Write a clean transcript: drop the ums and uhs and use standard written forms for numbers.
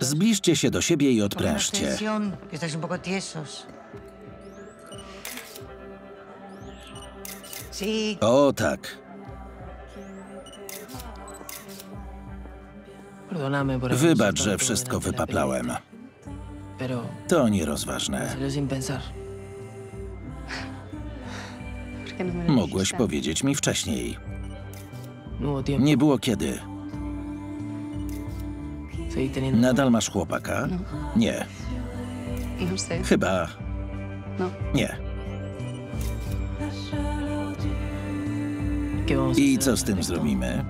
Zbliżcie się do siebie i odprężcie. O tak. Wybacz, że wszystko wypaplałem. To nierozważne. Mogłeś powiedzieć mi wcześniej. Nie było kiedy. Nadal masz chłopaka? Nie. Chyba. Nie. I co z tym zrobimy?